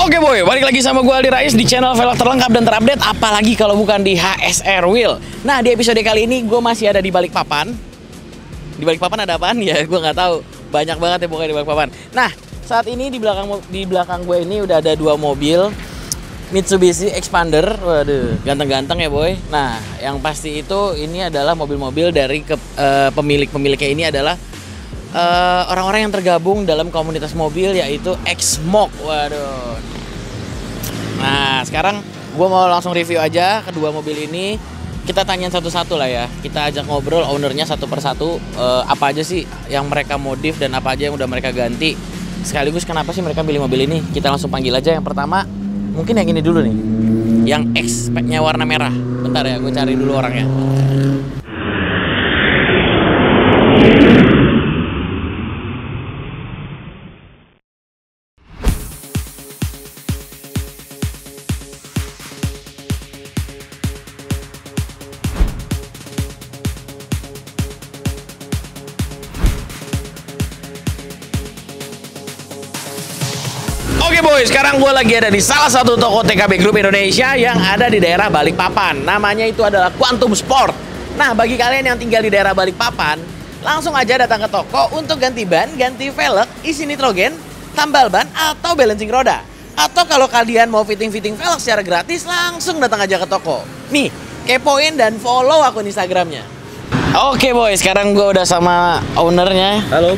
Oke boy, balik lagi sama gue Aldi Rais di channel velg terlengkap dan terupdate, apalagi kalau bukan di HSR Wheel. Nah, di episode kali ini gue masih ada di Balikpapan. Di Balikpapan ada apaan ya? Gue nggak tahu. Banyak banget ya pokoknya di Balikpapan. Nah, saat ini di belakang gue ini udah ada dua mobil Mitsubishi Xpander. Waduh, ganteng-ganteng ya boy. Nah, yang pasti itu ini adalah mobil-mobil dari pemilik-pemiliknya ini adalah orang-orang yang tergabung dalam komunitas mobil, yaitu Xmoc. Waduh. Nah, sekarang gue mau langsung review aja kedua mobil ini. Kita tanyain satu-satu lah ya. Kita ajak ngobrol ownernya satu persatu, apa aja sih yang mereka modif dan apa aja yang udah mereka ganti. Sekaligus kenapa sih mereka pilih mobil ini. Kita langsung panggil aja. Yang pertama mungkin yang ini dulu nih, yang X speknya warna merah. Bentar ya, gue cari dulu orangnya. Boy, sekarang gue lagi ada di salah satu toko TKB Group Indonesia yang ada di daerah Balikpapan. Namanya itu adalah Quantum Sport. Nah, bagi kalian yang tinggal di daerah Balikpapan, langsung aja datang ke toko untuk ganti ban, ganti velg, isi nitrogen, tambal ban, atau balancing roda. Atau kalau kalian mau fitting-fitting velg secara gratis, langsung datang aja ke toko. Nih, kepoin dan follow akun Instagramnya. Oke boy, sekarang gue udah sama ownernya. Halo.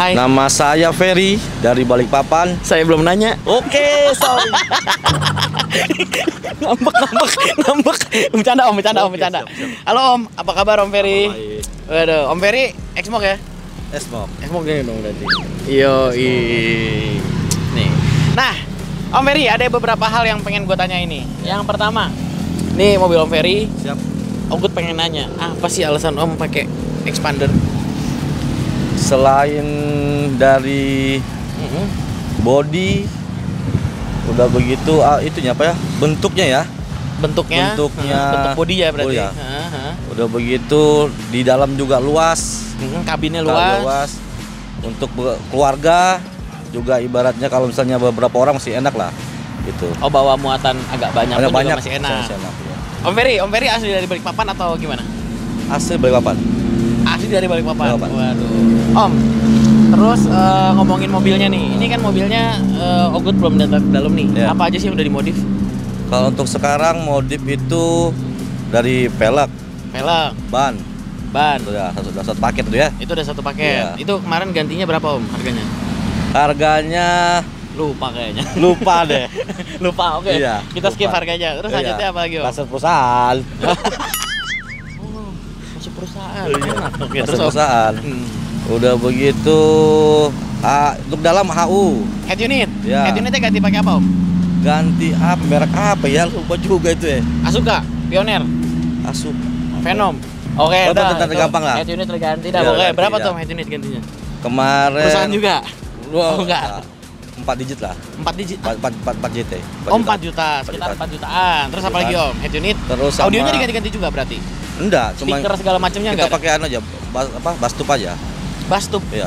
Hai. Nama saya Ferry dari Balikpapan. Saya belum nanya. Oke, sorry. Ngambek. Bercanda om. Halo om, apa kabar om Ferry? Waduh, om Ferry Xmoc ya? Xmoc gini dong berarti. Yo, nih. Nah, om Ferry ada beberapa hal yang pengen gue tanya ini. Yang pertama, nih mobil om Ferry. Siap. Om Gut pengen nanya, apa sih alasan om pakai Xpander? Selain dari body, udah begitu itunya apa ya, bentuknya bentuk body ya berarti. Oh ya. Udah begitu di dalam juga luas, kabinnya luas. Untuk keluarga juga ibaratnya kalau misalnya beberapa orang masih enak lah gitu. Oh, bawa muatan agak banyak juga masih enak. Ya. Om Ferry asli dari Balikpapan atau gimana? Asli dari Balikpapan. Waduh. Om, terus ngomongin mobilnya nih. Ini kan mobilnya Ogut belum datang ke dalam nih. Yeah. Apa aja sih yang udah dimodif? Kalau untuk sekarang modif itu dari velg, ban. Udah satu paket tuh ya. Itu udah satu paket. Yeah. Itu kemarin gantinya berapa om harganya? Harganya lupa kayaknya. Lupa. Oke. Okay. Yeah, kita skip harganya. Terus lanjutnya apa lagi om? Pasar perusahaan. Pasar perusahaan. Udah begitu untuk dalam HU, head unit. Ya. Head unitnya ganti pakai apa om? Ganti apa? Merek apa ya? Lupa juga itu ya. Asuka, Pioneer. Asuka. Venom. Oke, udah gampang lah. Head unit terganti dah. Oke, berapa tuh head unit gantinya? Kemarin perusahaan juga. Oh, enggak. 4 digit. 4 juta. Sekitar 4 jutaan. Terus apa lagi om? Head unit. Terus audionya diganti-ganti juga berarti? Enggak, cuma speaker segala macamnya enggak. Kita pakai aja bastup aja. Bastup? Iya.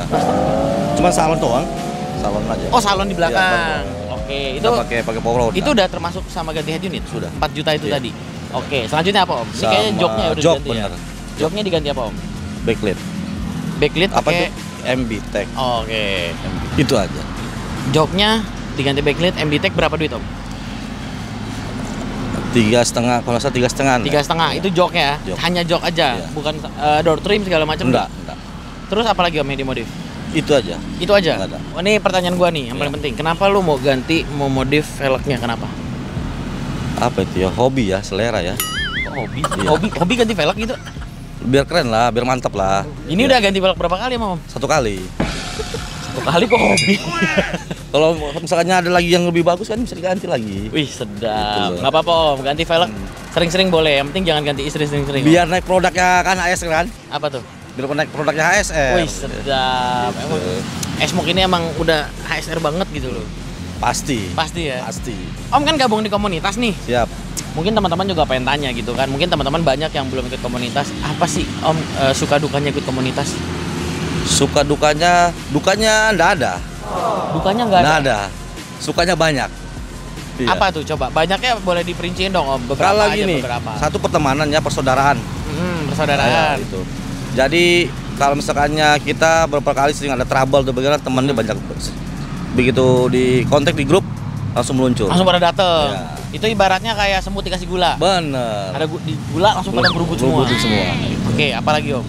Cuma salon doang? Salon aja. Oh, salon di belakang. Ya, oke, itu pakai power. Itu udah termasuk sama ganti head unit? Sudah. 4 juta itu tadi? Oke, selanjutnya apa om? Ini sama kayaknya joknya udah diganti ya? Joknya diganti apa om? Backlit. Backlit pakai MB Tech. Oke. Itu aja. Joknya diganti backlit, MB Tech berapa duit om? 3,5, kalau saya 3,5. 3,5, itu joknya ya? Hanya jok aja? Iya. Bukan door trim segala macam? Enggak. Terus apalagi om yang dimodif? Itu aja? Nggak ada. Oh, ini pertanyaan gua nih yang paling penting. Kenapa lu mau modif velgnya? Kenapa? Apa itu ya? Hobi ya, selera ya. Oh, hobi? Iya. Hobi ganti velg gitu? Biar keren lah, biar mantap lah. Ini udah ganti velg berapa kali om? Satu kali. Satu kali kok hobi? Kalau misalnya ada lagi yang lebih bagus kan bisa diganti lagi. Wih, sedap. Gitu. Nggak apa-apa om, ganti velg sering-sering boleh. Yang penting jangan ganti istri sering-sering. Biar naik produknya kan AS kan? Apa tuh? Biar naik produknya HSR. Wih, sedap. Emang Xmoc ini emang udah HSR banget gitu loh. Pasti ya? Pasti. Om kan gabung di komunitas nih. Siap. Mungkin teman-teman juga pengen tanya gitu kan. Mungkin teman-teman banyak yang belum ikut komunitas. Apa sih om suka dukanya ikut komunitas? Suka dukanya nggak ada. Dukanya nggak ada? sukanya banyak. Iya. Apa tuh coba? Banyaknya boleh diperinciin dong Om, beberapa kalau aja gini, beberapa. Satu pertemanan ya, persaudaraan. Persaudaraan. Nah, itu. Jadi kalau misalkannya kita beberapa kali sering ada trouble atau bagaimana, temannya banyak. Begitu di kontak di grup, langsung meluncur. Langsung pada dateng. Ya. Itu ibaratnya kayak semut dikasih gula. Bener. Ada gula langsung pada berubut semua. Oke, apalagi Om?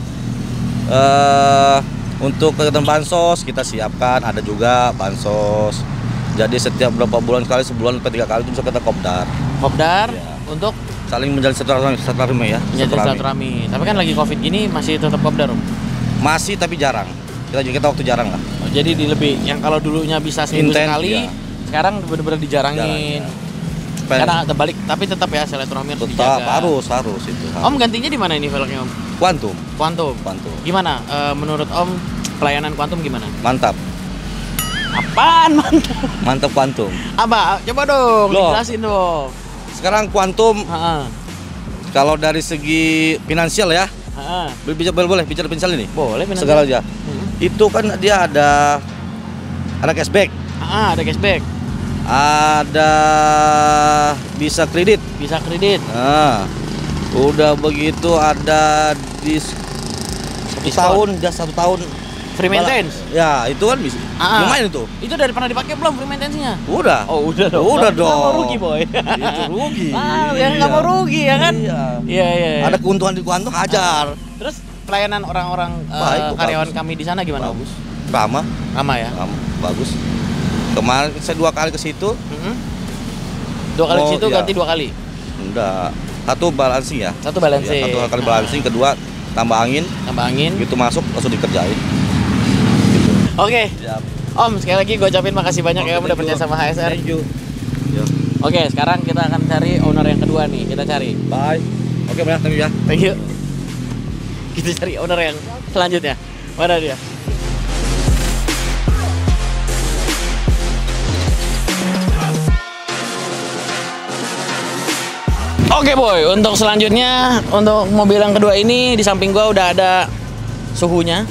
Untuk kegiatan bansos kita siapkan, ada juga bansos. Jadi setiap berapa bulan sekali, sebulan sampai 3 kali itu bisa kita kopdar. Kopdar ya. Untuk saling menjalin silaturahmi ya. Silaturahmi. Tapi kan lagi Covid gini masih tetap kopdar, Om? Masih tapi jarang. Kita waktu jarang lah. Oh, jadi di lebih yang kalau dulunya bisa seminggu sekali, ya. Sekarang benar-benar dijarangin. Jarang, ya. Karena terbalik, tapi tetap ya silaturahmi harus dijaga. Harus itu. Harus. Om gantinya di mana ini velgnya Om? Quantum. Quantum. Gimana? Menurut Om pelayanan Quantum gimana? Mantap. Apaan mantap? Mantap Quantum. Apa? Coba dong, jelasin dong. Sekarang Quantum, kalau dari segi finansial ya, boleh bicara finansial ini? Boleh finansial. Segala aja. Itu kan dia ada cashback. Ada cashback. Ada bisa kredit. Bisa kredit. Udah begitu ada di satu tahun. Free maintenance? Ya, itu kan bisa. Lumayan itu. Itu dari pernah dipakai belum free maintenance-nya? Udah. Oh, udah dong. Udah dong. Nggak mau rugi, Boy. Itu rugi. Yang nggak mau rugi, ya kan? Iya. Ada keuntungan di Quantum, hajar. Terus pelayanan orang-orang karyawan bagus. Kami di sana gimana? Bagus. Ramah ya? Bagus. Kemarin saya 2 kali ke situ. Ganti 2 kali? Enggak. Satu balancing ya? Satu balancing. Ya, 1 kali balancing, kedua tambah angin. Gitu masuk, langsung dikerjain. Oke, Om sekali lagi gue ucapin makasih banyak ya udah percaya sama HSR. Oke, sekarang kita akan cari owner yang kedua nih, kita cari. Bye. Oke banyak, thank you ya. Thank you. Kita cari owner yang selanjutnya. Mana dia? Oke Boy, untuk selanjutnya untuk mobil yang kedua ini di samping gue udah ada suhunya.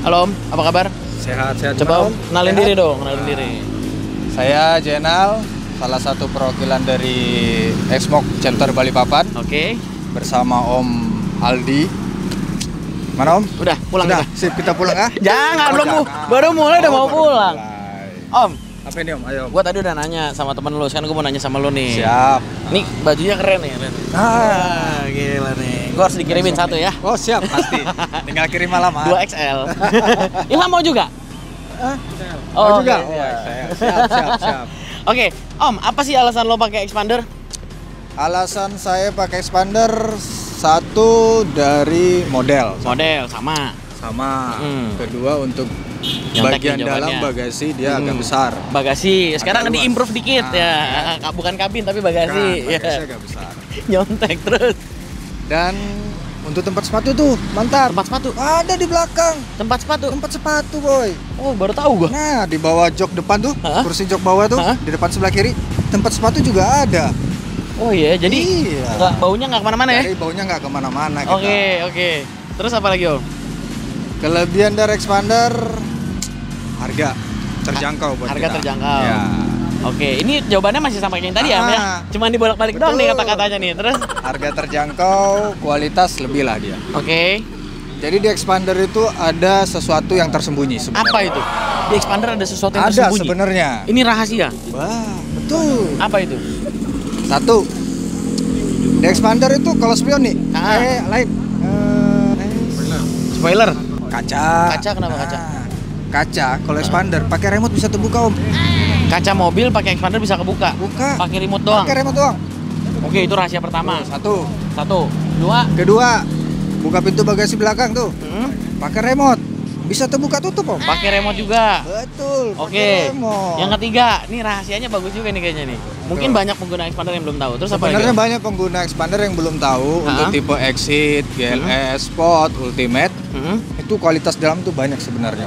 Halo Om, apa kabar? Sehat. Coba Om, kenalin diri dong, Saya Jenal, salah satu perwakilan dari Xmoc Chapter Balikpapan. Oke. Bersama Om Aldi. Mana Om? Udah, pulang udah. Sip, kita pulang ah. Jangan, baru mulai udah mau pulang. Om, apa ini Om? Ayo. Gua tadi udah nanya sama temen lu, sekarang gua mau nanya sama lu nih. Siap. Nih, bajunya keren ya. Gila nih. Gue harus dikirimin satu ya. Oh siap, pasti. Tinggal kirim malam. 2XL. Ilham mau juga? Mau juga? Okay. Oh, siap. Oke, Om, apa sih alasan lo pakai Xpander? Alasan saya pakai Xpander satu dari model. Model sama. Kedua untuk bagian dalam bagasi dia agak besar. Bagasi sekarang diimprove dikit ya. Bukan kabin tapi bagasi. Bagasi agak besar. Nyontek terus. Dan untuk tempat sepatu tuh mantap. Tempat sepatu ada di belakang. Tempat sepatu Boy. Oh baru tahu gua. Nah di bawah jok depan tuh, kursi jok bawah tuh di depan sebelah kiri tempat sepatu juga ada. Oh iya, jadi baunya nggak kemana-mana ya? Jadi baunya nggak kemana-mana. Oke. Terus apa lagi Om? Kelebihan dari Xpander harga terjangkau buat kita. Ya. Oke, ini jawabannya masih sama kayak yang tadi ya? Cuman dibolak-balik doang nih kata-katanya nih. Terus harga terjangkau, kualitas lebih lah dia. Oke. Jadi di Xpander itu ada sesuatu yang tersembunyi sebenarnya. Apa itu? Di Xpander ada sesuatu yang tersembunyi? Ada sebenarnya. Ini rahasia? Wah, betul. Apa itu? Satu, di Xpander itu kalau spion nih spoiler? Kaca, kenapa kaca? Kaca, kalau Xpander pakai remote bisa terbuka Om. Kaca mobil pakai Xpander bisa kebuka. Buka. Pakai remote doang. Pakai remote doang. Oke, itu rahasia pertama. Satu. Kedua, buka pintu bagasi belakang tuh. Pakai remote. Bisa terbuka tutup Om. Pakai remote juga. Betul. Oke. Yang ketiga, nih rahasianya bagus juga nih kayaknya nih. Mungkin banyak pengguna Xpander yang belum tahu. Terus apa lagi? Sebenarnya banyak pengguna Xpander yang belum tahu untuk tipe Exit, GLS, Sport, Ultimate. Itu kualitas dalam tuh banyak sebenarnya.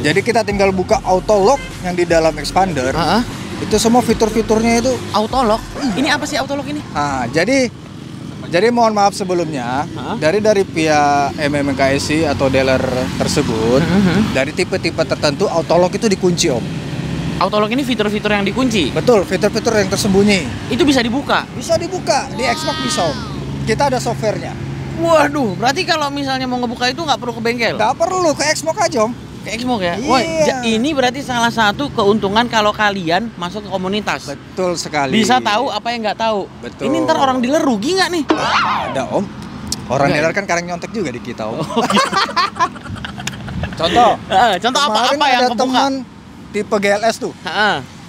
Jadi kita tinggal buka auto lock yang di dalam Xpander. Itu semua fitur-fiturnya itu auto lock. Ini apa sih auto lock ini? Jadi mohon maaf sebelumnya dari pihak MMKSI atau dealer tersebut dari tipe-tipe tertentu auto lock itu dikunci Om. Autolock ini fitur-fitur yang dikunci? Betul, fitur-fitur yang tersembunyi. Itu bisa dibuka? Bisa dibuka, di Xmoc bisa. Kita ada softwarenya. Waduh, berarti kalau misalnya mau ngebuka itu nggak perlu ke bengkel? Nggak perlu, ke Xmoc aja om. Ke Xmoc ya? Iya. Wah, ini berarti salah satu keuntungan kalau kalian masuk ke komunitas. Betul sekali. Bisa tahu apa yang nggak tahu. Betul. Ini ntar orang dealer rugi nggak nih? Ada om. Orang dealer kan kadang nyontek juga di kita om. Oh, gitu. Contoh. Contoh apa-apa yang kebuka? Teman tipe GLS tuh.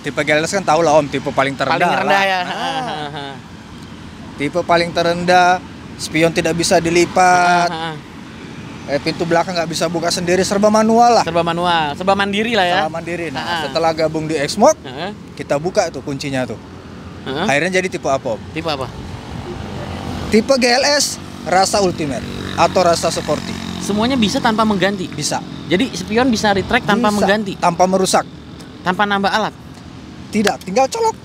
Tipe GLS kan tahu lah om, tipe paling terendah. Paling rendah ya. Tipe paling terendah, spion tidak bisa dilipat. Pintu belakang nggak bisa buka sendiri, serba manual lah. Serba manual, serba mandiri lah ya. Serba mandiri. Nah, setelah gabung di Xmoc, kita buka tuh kuncinya tuh. Akhirnya jadi tipe apa? Tipe apa? Tipe GLS rasa ultimate atau rasa sporty. Semuanya bisa tanpa mengganti. Bisa. Jadi spion bisa retract tanpa mengganti. Tanpa merusak. Tanpa nambah alat. Tidak, tinggal colok.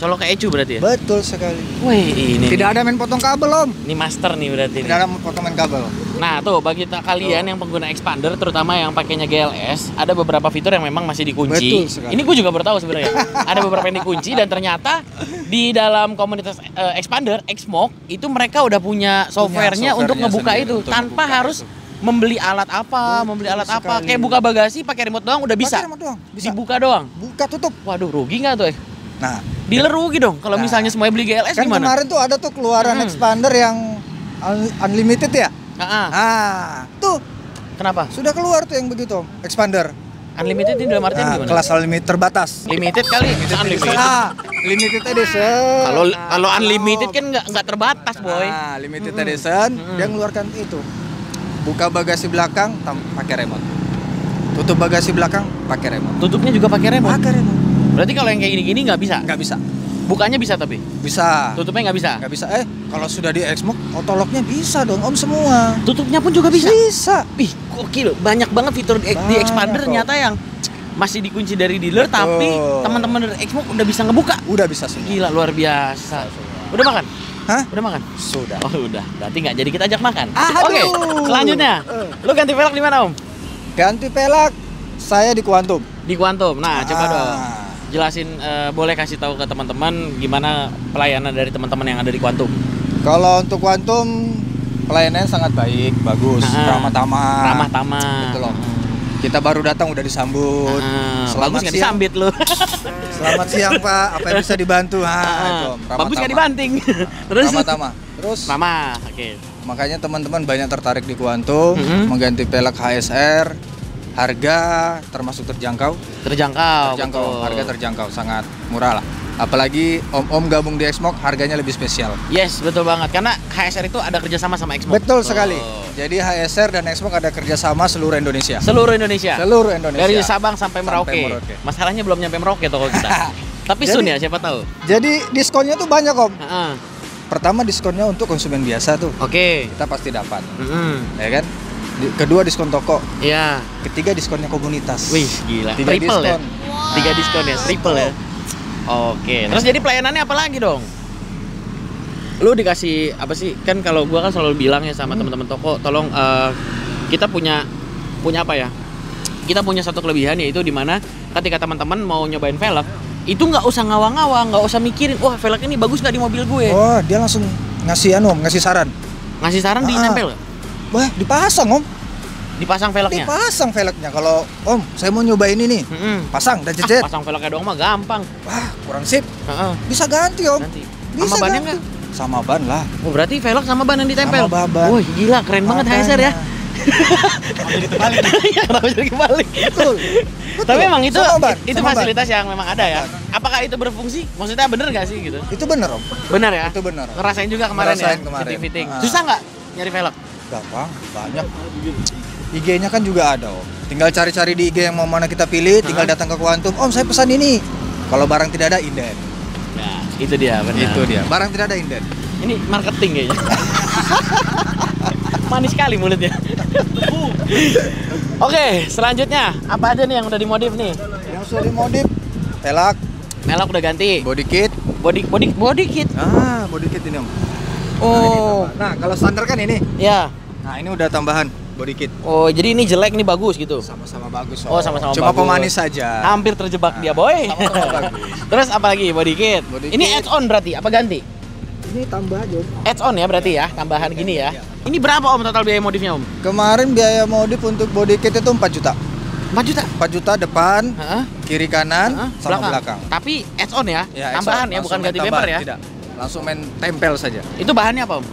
Colok ke ecu berarti ya? Betul sekali. Wih, ini tidak ada main potong kabel om. Ini master nih berarti. Tidak ada potong main kabel. Nah tuh bagi kalian yang pengguna Xpander, terutama yang pakainya GLS, ada beberapa fitur yang memang masih dikunci. Betul sekali. Ini gue juga baru tahu sebenarnya. Ada beberapa yang dikunci dan ternyata di dalam komunitas Xpander, Xmoc itu mereka udah punya softwarenya untuk ngebuka itu tanpa harus membeli alat apa, membeli alat apa. Kayak buka bagasi pakai remote doang udah bisa. Pakai remote doang, bisa. Dibuka doang. Buka tutup. Waduh, rugi nggak tuh? Nah, dealer rugi dong kalau misalnya semuanya beli GLS kan gimana? Kemarin tuh ada tuh keluaran Xpander yang unlimited ya? Ah, tuh. Kenapa? Sudah keluar tuh yang begitu, Xpander. Unlimited ini dalam artian gimana? Kelas unlimited terbatas. Limited kali, unlimited. Limited edition. Kalau unlimited kan nggak terbatas, boy. Nah, limited edition dia ngeluarkan itu. Buka bagasi belakang pakai remote. Tutup bagasi belakang pakai remote. Tutupnya juga pakai remote. Pakai remote. Berarti kalau yang kayak gini-gini nggak bisa? Nggak bisa. Bukanya bisa tapi? Bisa. Tutupnya nggak bisa? Nggak bisa. Kalau sudah di Xmoc, autolocknya bisa dong om semua. Tutupnya pun juga bisa? Bisa. Ih, gokil. Banyak banget fitur di Xpander ternyata yang masih dikunci dari dealer. Betul. Tapi teman-teman dari Xmoc udah bisa ngebuka? Udah bisa semua. Gila, luar biasa. Udah makan? Hah? Udah makan? Sudah. Oh udah, berarti nggak jadi kita ajak makan. Oke, selanjutnya. Lu ganti pelak di mana om? Ganti pelak, saya di Quantum. Di Quantum, nah coba dong. Jelasin, boleh kasih tahu ke teman-teman gimana pelayanan dari teman-teman yang ada di Quantum. Kalau untuk Quantum pelayanannya sangat baik, bagus, ramah tamah. Betul loh. Kita baru datang udah disambut. Selamat siang. Disambit lu. Selamat siang Pak, apa yang bisa dibantu? Bagus nggak dibanting. Terus? Ramah tamah. Terus? Ramah. Oke. Makanya teman-teman banyak tertarik di Quantum, mengganti pelek HSR. Harga termasuk terjangkau. Terjangkau. Harga terjangkau, sangat murah lah. Apalagi om-om gabung di Xmoc harganya lebih spesial. Yes, betul banget. Karena HSR itu ada kerjasama sama Xmoc. Betul sekali. Jadi HSR dan Xmoc ada kerjasama seluruh Indonesia. Seluruh Indonesia. Dari Sabang sampai Merauke. Masalahnya belum nyampe Merauke toko kita. Tapi soon ya, siapa tahu. Jadi diskonnya tuh banyak om. Pertama diskonnya untuk konsumen biasa tuh. Oke. Kita pasti dapat. Ya kan? Kedua diskon toko. Iya. Ketiga diskonnya komunitas. Wih, gila. Tiga diskon ya, triple ya. Oke. Terus jadi pelayanannya apa lagi dong? Lu dikasih apa sih? Kan kalau gua kan selalu bilang ya sama teman-teman toko, tolong kita punya apa ya? Kita punya satu kelebihan yaitu di mana ketika teman-teman mau nyobain velg, itu nggak usah ngawang-ngawang, nggak usah mikirin, wah velg ini bagus nggak di mobil gue. Oh, dia langsung ngasih saran. Ngasih saran di nempel. Wah, dipasang om. Dipasang velgnya? Dipasang velgnya. Kalau om, saya mau nyobain ini nih. Pasang dan cecet. Pasang velgnya doang mah gampang. Wah, kurang sip. Bisa ganti om. Bisa sama bannya nggak? Sama ban lah. Oh, berarti velg sama ban yang ditempel? Sama ban. Wih, gila, keren banget HSR ya. Kenapa jadi kebalik? Kenapa jadi kebalik? Betul. Tapi emang itu fasilitas yang memang ada ya. Apakah itu berfungsi? Maksudnya bener nggak sih gitu? Itu bener om. Bener ya? Itu bener. Ngerasain juga kemarin ya? Fitting-fitting. Susah nggak nyari velg? Gampang, banyak. IG-nya kan juga ada om. Tinggal cari-cari di IG yang mau mana kita pilih, tinggal datang ke Quantum. Om, saya pesan ini. Kalau barang tidak ada, inden. Nah, itu dia benar. Itu dia. Barang tidak ada, inden. Ini marketing kayaknya. Manis sekali mulutnya. Oke, selanjutnya apa aja nih yang udah dimodif nih? Yang sudah dimodif, pelak udah ganti. Body kit. Ah, body kit ini om. Oh, nah kalau standar kan ini. Ya. Nah, ini udah tambahan. Body Kit. Oh, jadi ini jelek, ini bagus gitu. Sama-sama bagus. Oh, sama-sama bagus. Cuma pemanis saja. Hampir terjebak dia, boy. Sama-sama bagus. Terus apalagi Body Kit? Ini add on berarti apa ganti? Ini tambah aja. Add on ya berarti ya, tambahan gini ya. Ini berapa Om total biaya modifnya Om? Kemarin biaya modif untuk Body Kit itu 4 juta. 4 juta? 4 juta depan, kiri kanan, sama belakang. Tapi add on ya, ya tambahan ya, bukan ganti bumper ya? Tidak, langsung main tempel saja. Itu bahannya apa Om?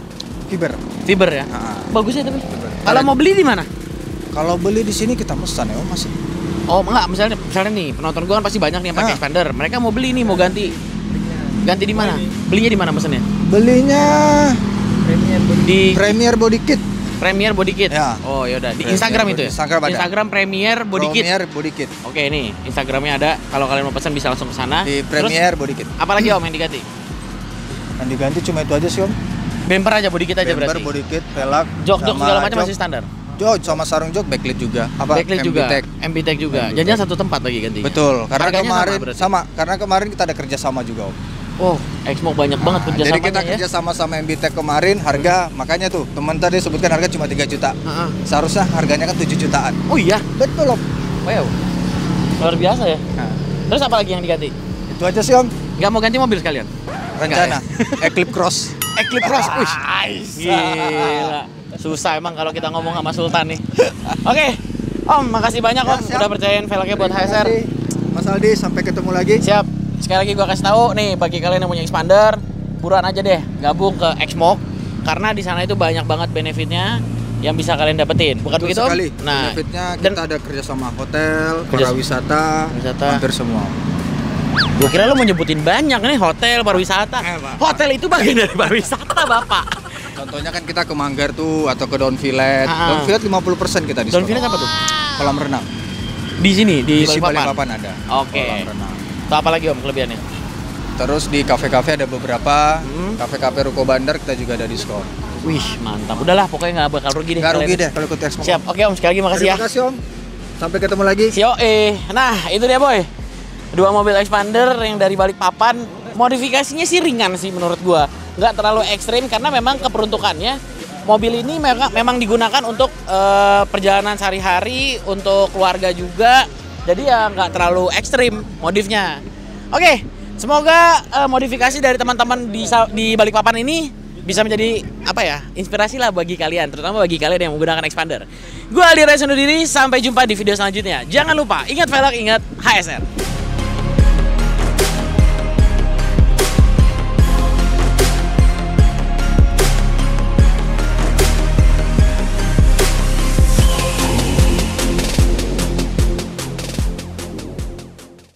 Fiber. Fiber ya? Bagusnya tapi. Kalau mau beli di mana? Kalau beli di sini kita pesan ya Om masih. Oh enggak, misalnya nih penonton gua kan pasti banyak nih yang pakai Xpander. Mereka mau beli nih, mau ganti. Ganti di mana? Belinya di mana pesannya? Belinya di Premier Body Kit. Premier Body Kit. Ya. Oh ya udah di Instagram itu ya. Instagram Premier Body Kit. Premier Body Kit. Oke ini Instagramnya ada. Kalau kalian mau pesan bisa langsung ke sana. Di Premier Body Kit. Apalagi Om yang diganti? Yang diganti cuma itu aja sih Om. Bumper aja Body Kit aja berarti. Bumper Body Kit, pelak, jok segala macam masih standar. Jok sama sarung jok, backlit juga. Apa? Backlit juga. MB Tech juga. Jadinya satu tempat lagi gantinya. Betul. Karena kemarin sama. Karena kemarin kita ada kerja sama juga Om. Oh, Xmoc banyak banget kerjasamanya. Jadi kita kerja sama-sama MB Tech kemarin, harga makanya tuh teman tadi sebutkan harga cuma 3 juta. Seharusnya harganya kan 7 jutaan. Oh iya, betul Om. Wow, luar biasa ya. Terus apa lagi yang diganti? Itu aja sih Om. Nggak mau ganti mobil sekalian? Rencana, Eclipse Cross. Eclipse Cross, wih. Gila, susah emang kalau kita ngomong sama Sultan nih. Oke, Om makasih banyak Om, udah percayain velgnya buat HSR. Mas Aldi, sampai ketemu lagi. Siap. Sekali lagi gue kasih tahu nih bagi kalian yang punya Xpander, buruan aja deh gabung ke Xmoc karena di sana itu banyak banget benefitnya yang bisa kalian dapetin. Bukan begitu? Nah, benefitnya kita ada kerjasama hotel, pariwisata, hampir semua. Gue kira lo mau nyebutin banyak nih hotel, pariwisata. Hotel itu bagian dari pariwisata, Bapak. Contohnya kan kita ke Manggar tuh atau ke Don Village. Don Village 50% kita diskon. Don Village apa tuh? Kolam renang. Di sini di Balikpapan ada. Oke. Kolam renang. Atau apa lagi Om kelebihannya? Terus di kafe-kafe ada beberapa, kafe-kafe ruko bandar kita juga ada diskon. Wih mantap, udahlah pokoknya nggak bakal rugi deh. Nggak rugi deh kalau ikut Xmoc. Siap, oke Om sekali lagi makasih ya. Terima kasih Om, sampai ketemu lagi. Nah itu dia boy, dua mobil Xpander yang dari Balikpapan, modifikasinya sih ringan sih menurut gua, nggak terlalu ekstrim karena memang keperuntukannya mobil ini memang digunakan untuk perjalanan sehari-hari, untuk keluarga juga. Jadi ya nggak terlalu ekstrim modifnya. Oke, semoga modifikasi dari teman-teman di Balikpapan ini bisa menjadi apa ya inspirasi lah bagi kalian, terutama bagi kalian yang menggunakan Xpander. Gue Aldi Rais undur diri, sampai jumpa di video selanjutnya. Jangan lupa ingat velg, ingat HSR.